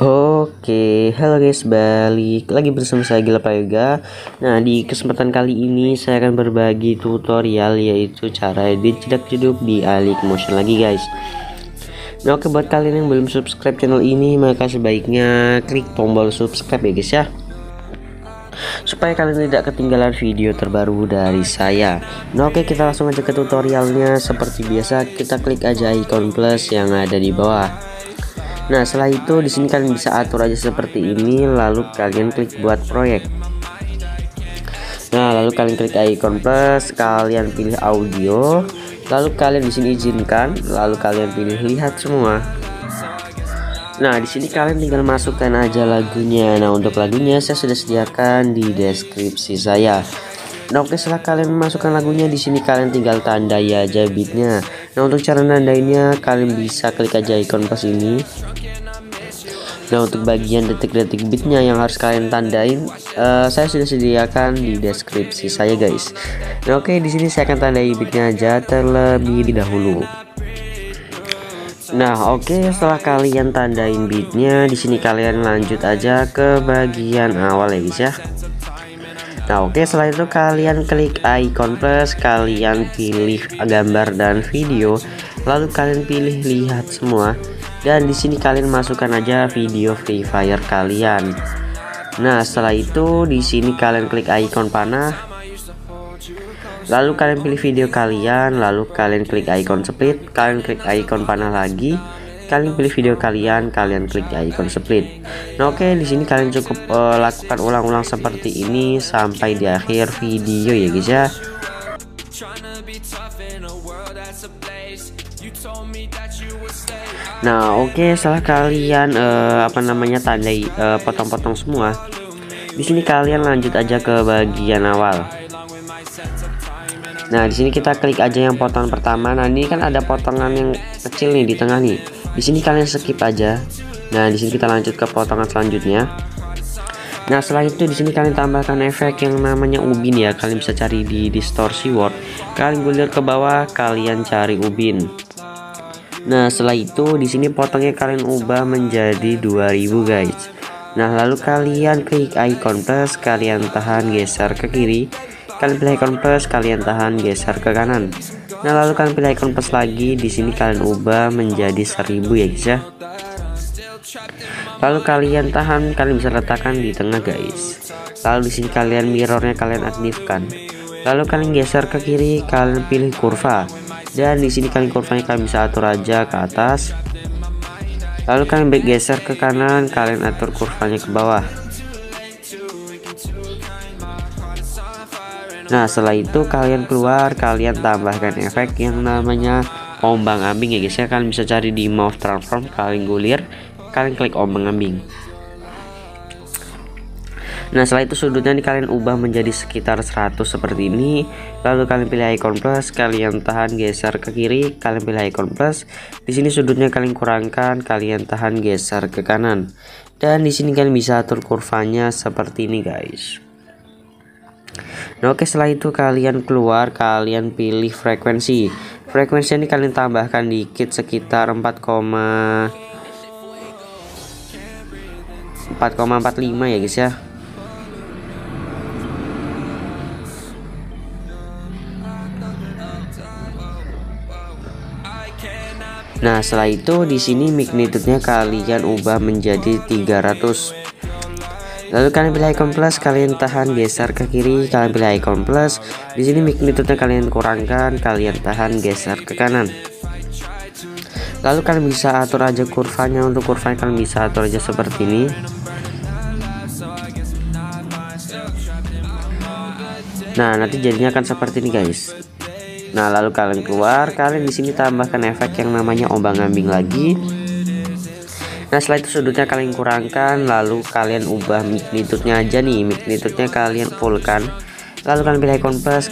Oke, halo guys, balik lagi bersama saya Gilapayoga. Nah, di kesempatan kali ini saya akan berbagi tutorial, yaitu cara edit jedak-jeduk di Alight Motion lagi, guys. Nah, oke, buat kalian yang belum subscribe channel ini, maka sebaiknya klik tombol subscribe ya guys ya, supaya kalian tidak ketinggalan video terbaru dari saya. Nah, oke, kita langsung aja ke tutorialnya. Seperti biasa, kita klik aja icon plus yang ada di bawah. Nah, setelah itu di sini kalian bisa atur aja seperti ini, lalu kalian klik buat proyek. Nah, lalu kalian klik icon plus, kalian pilih audio, lalu kalian di sini izinkan, lalu kalian pilih lihat semua. Nah, di sini kalian tinggal masukkan aja lagunya. Nah, untuk lagunya saya sudah sediakan di deskripsi saya. Nah, oke, setelah kalian masukkan lagunya, di sini kalian tinggal tandai aja beatnya. Nah, untuk cara nandainnya kalian bisa klik aja icon plus ini. Nah, untuk bagian detik-detik beatnya yang harus kalian tandain, saya sudah sediakan di deskripsi saya, guys. Nah, oke, di sini saya akan tandai beatnya aja terlebih dahulu. Nah, oke, setelah kalian tandain beatnya, di sini kalian lanjut aja ke bagian awal ya guys ya. Nah, oke, setelah itu kalian klik icon plus, kalian pilih gambar dan video, lalu kalian pilih lihat semua, dan di sini kalian masukkan aja video Free Fire kalian. Nah, setelah itu di sini kalian klik icon panah, lalu kalian pilih video kalian, lalu kalian klik icon split, kalian klik icon panah lagi, kalian pilih video kalian, kalian klik icon split. Nah, oke, di sini kalian cukup lakukan ulang-ulang seperti ini sampai di akhir video ya guys ya. Nah, oke, setelah kalian tandai potong-potong semua, di sini kalian lanjut aja ke bagian awal. Nah, di sini kita klik aja yang potongan pertama. Nah, ini kan ada potongan yang kecil nih di tengah nih. Di sini kalian skip aja. Nah, di sini kita lanjut ke potongan selanjutnya. Nah, setelah itu di sini kalian tambahkan efek yang namanya ubin ya. Kalian bisa cari di distorsi world. Kalian gulir ke bawah, kalian cari ubin. Nah, setelah itu di sini potongnya kalian ubah menjadi 2000, guys. Nah, lalu kalian klik icon plus, kalian tahan geser ke kiri. Kalian pilih icon plus, kalian tahan geser ke kanan. Nah, lalu kalian pilih icon plus lagi, di sini kalian ubah menjadi 1000 ya guys ya. Lalu kalian tahan, kalian bisa letakkan di tengah, guys. Lalu di sini kalian mirrornya kalian aktifkan. Lalu kalian geser ke kiri, kalian pilih kurva. Dan di sini kalian kurvanya kalian bisa atur aja ke atas. Lalu kalian geser ke kanan, kalian atur kurvanya ke bawah. Nah, setelah itu kalian keluar, kalian tambahkan efek yang namanya ombang-ambing ya guys ya. Kalian bisa cari di move transform, kalian gulir, kalian klik ombang-ambing. Nah, setelah itu sudutnya kalian ubah menjadi sekitar 100 seperti ini. Lalu kalian pilih icon plus, kalian tahan geser ke kiri, kalian pilih icon plus. Di sini sudutnya kalian kurangkan, kalian tahan geser ke kanan. Dan di sini kalian bisa atur kurvanya seperti ini, guys. Nah, oke, setelah itu kalian keluar, kalian pilih frekuensi. Frekuensi ini kalian tambahkan dikit sekitar 4,45 ya guys ya. Nah, setelah itu di sini magnitude-nya kalian ubah menjadi 300. Lalu kalian pilih icon plus, kalian tahan geser ke kiri, kalian pilih icon plus. Di sini magnitude-nya kalian kurangkan, kalian tahan geser ke kanan. Lalu kalian bisa atur aja kurvanya. Untuk kurvanya kalian bisa atur aja seperti ini. Nah, nanti jadinya akan seperti ini, guys. Nah, lalu kalian keluar, kalian di sini tambahkan efek yang namanya ombang-ambing lagi. Nah, setelah itu sudutnya kalian kurangkan, lalu kalian ubah magnitude-nya aja nih. Magnitude-nya kalian fullkan, lalu kalian pilih icon plus,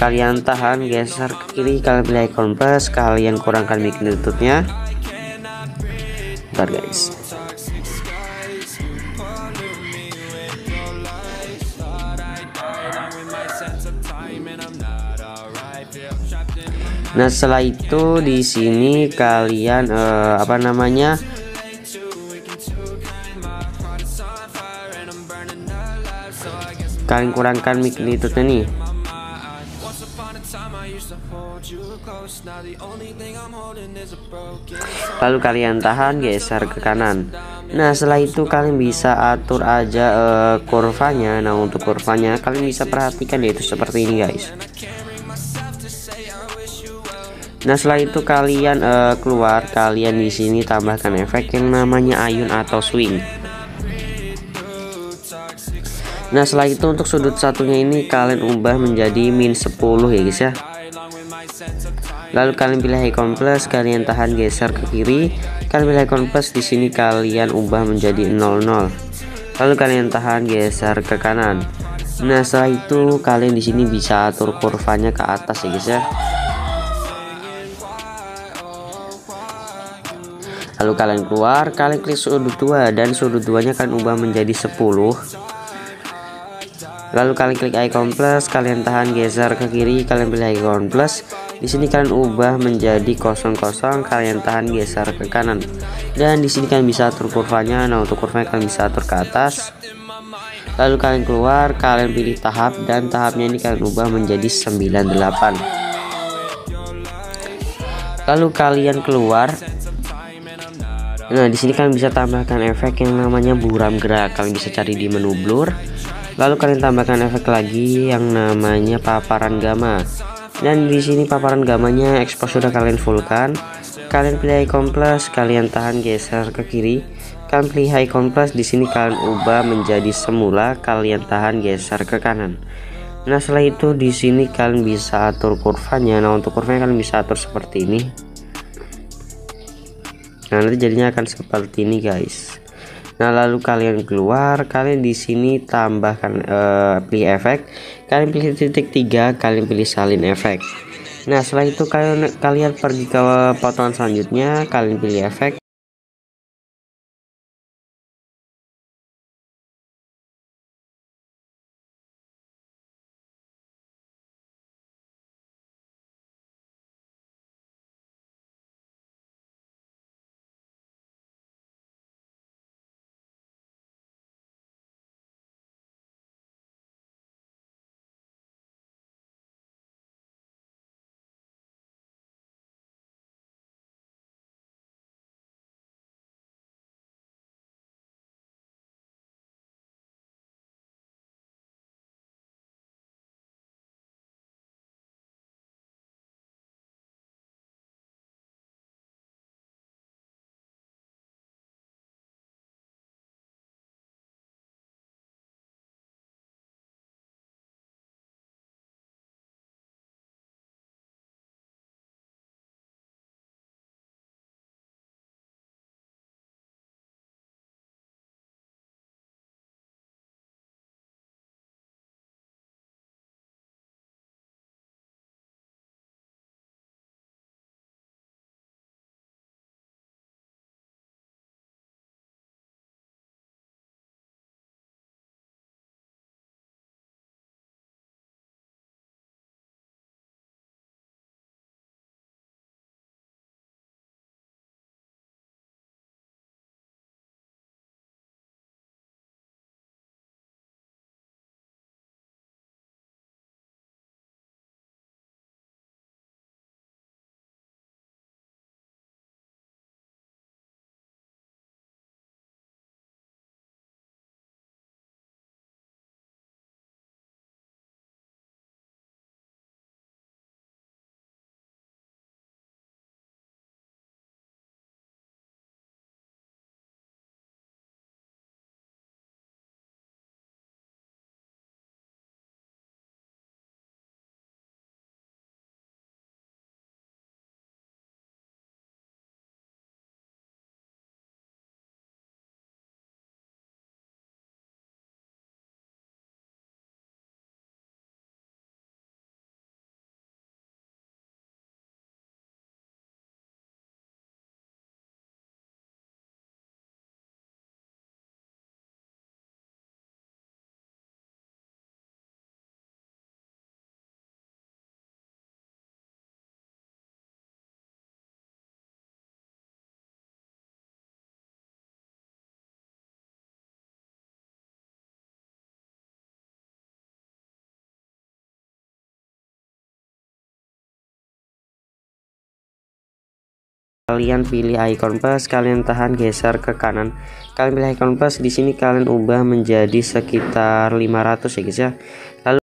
kalian tahan geser ke kiri, kalian pilih icon plus, kalian kurangkan magnitude-nya. Bentar, guys. Nah, setelah itu di sini kalian kalian kurangkan mic Bluetoothnya nih. Lalu kalian tahan, geser ke kanan. Nah setelah itu kalian bisa atur aja kurvanya. Nah untuk kurvanya kalian bisa perhatikan yaitu seperti ini guys. Nah setelah itu kalian keluar, kalian di sini tambahkan efek yang namanya ayun atau swing. Nah setelah itu untuk sudut satunya ini kalian ubah menjadi -10 ya guys ya. Lalu kalian pilih icon plus, kalian tahan geser ke kiri, kalian pilih icon plus di sini kalian ubah menjadi 00. Lalu kalian tahan geser ke kanan. Nah setelah itu kalian di sini bisa atur kurvanya ke atas ya guys ya. Lalu kalian keluar, kalian klik sudut 2 dan sudut 2-nya kalian ubah menjadi 10. Lalu kalian klik icon plus, kalian tahan geser ke kiri, kalian pilih icon plus. Di sini kalian ubah menjadi 00, kalian tahan geser ke kanan. Dan di sini kalian bisa atur kurvanya. Nah, untuk kurvanya kalian bisa atur ke atas. Lalu kalian keluar, kalian pilih tahap dan tahapnya ini kalian ubah menjadi 98. Lalu kalian keluar. Nah di sini kalian bisa tambahkan efek yang namanya buram gerak, kalian bisa cari di menu blur. Lalu kalian tambahkan efek lagi yang namanya paparan gamma. Dan di sini paparan gamanya exposure kalian fullkan. Kalian pilih icon plus, kalian tahan geser ke kiri. Kalian pilih icon plus, di sini kalian ubah menjadi semula, kalian tahan geser ke kanan. Nah setelah itu di sini kalian bisa atur kurvanya. Nah untuk kurvanya kalian bisa atur seperti ini. Nah nanti jadinya akan seperti ini guys. Nah lalu kalian keluar, kalian di sini tambahkan pilih efek, kalian pilih titik 3, kalian pilih salin efek. Nah setelah itu kalian pergi ke potongan selanjutnya, kalian pilih efek. Kalian pilih icon plus, kalian tahan geser ke kanan. Kalian pilih icon plus, di sini kalian ubah menjadi sekitar 500 ya guys ya. Lalu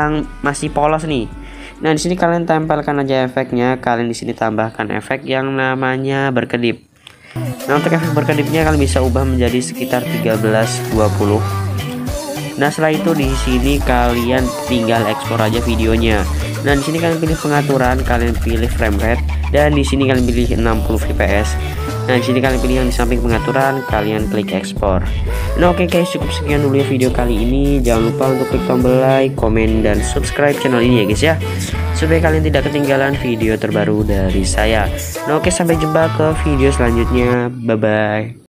yang masih polos nih. Nah, di sini kalian tempelkan aja efeknya. Kalian di sini tambahkan efek yang namanya berkedip. Nah, untuk efek berkedipnya kalian bisa ubah menjadi sekitar 13-20. Nah, setelah itu di sini kalian tinggal ekspor aja videonya. Nah, di sini kalian pilih pengaturan, kalian pilih frame rate, dan di sini kalian pilih 60 fps. Nah, di sini kalian pilih yang di samping pengaturan, kalian klik ekspor. Nah, oke guys, cukup sekian dulu ya video kali ini. Jangan lupa untuk klik tombol like, komen, dan subscribe channel ini ya guys ya, supaya kalian tidak ketinggalan video terbaru dari saya. Nah, oke, sampai jumpa ke video selanjutnya. Bye bye.